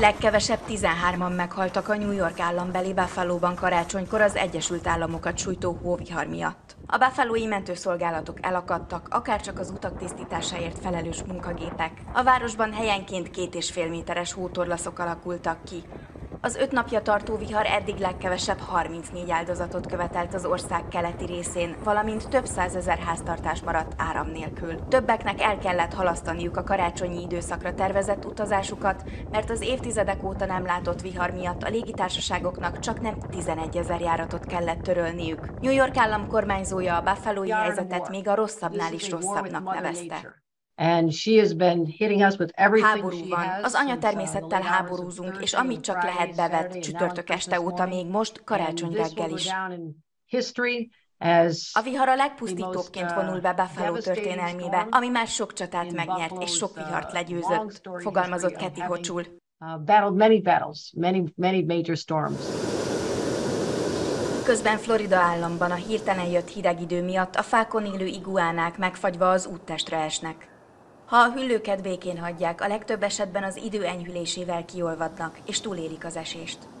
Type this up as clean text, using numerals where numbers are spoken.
Legkevesebb 13-an meghaltak a New York állambeli Buffalo-ban karácsonykor az Egyesült Államokat sújtó hóvihar miatt. A buffalói mentőszolgálatok elakadtak, akárcsak az utak tisztításáért felelős munkagépek. A városban helyenként 2,5 méteres hótorlaszok alakultak ki. Az 5 napja tartó vihar eddig legkevesebb 34 áldozatot követelt az ország keleti részén, valamint több százezer háztartás maradt áram nélkül. Többeknek el kellett halasztaniuk a karácsonyi időszakra tervezett utazásukat, mert az évtizedek óta nem látott vihar miatt a légitársaságoknak csaknem 11 000 járatot kellett törölniük. New York állam kormányzója a buffalói helyzetet még a rosszabbnál is rosszabbnak nevezte. Háború van, az anyatermészettel háborúzunk, és amit csak lehet bevet, csütörtök este óta még most, karácsony reggel is. A vihar a legpusztítóbbként vonul be Buffalo történelmébe, ami már sok csatát megnyert és sok vihart legyőzött, fogalmazott Kathy Hocsul. Közben Florida államban a hirtelen jött hideg idő miatt a fákon élő iguánák megfagyva az úttestre esnek. Ha a hüllőket békén hagyják, a legtöbb esetben az idő enyhülésével kiolvadnak és túlélik az esést.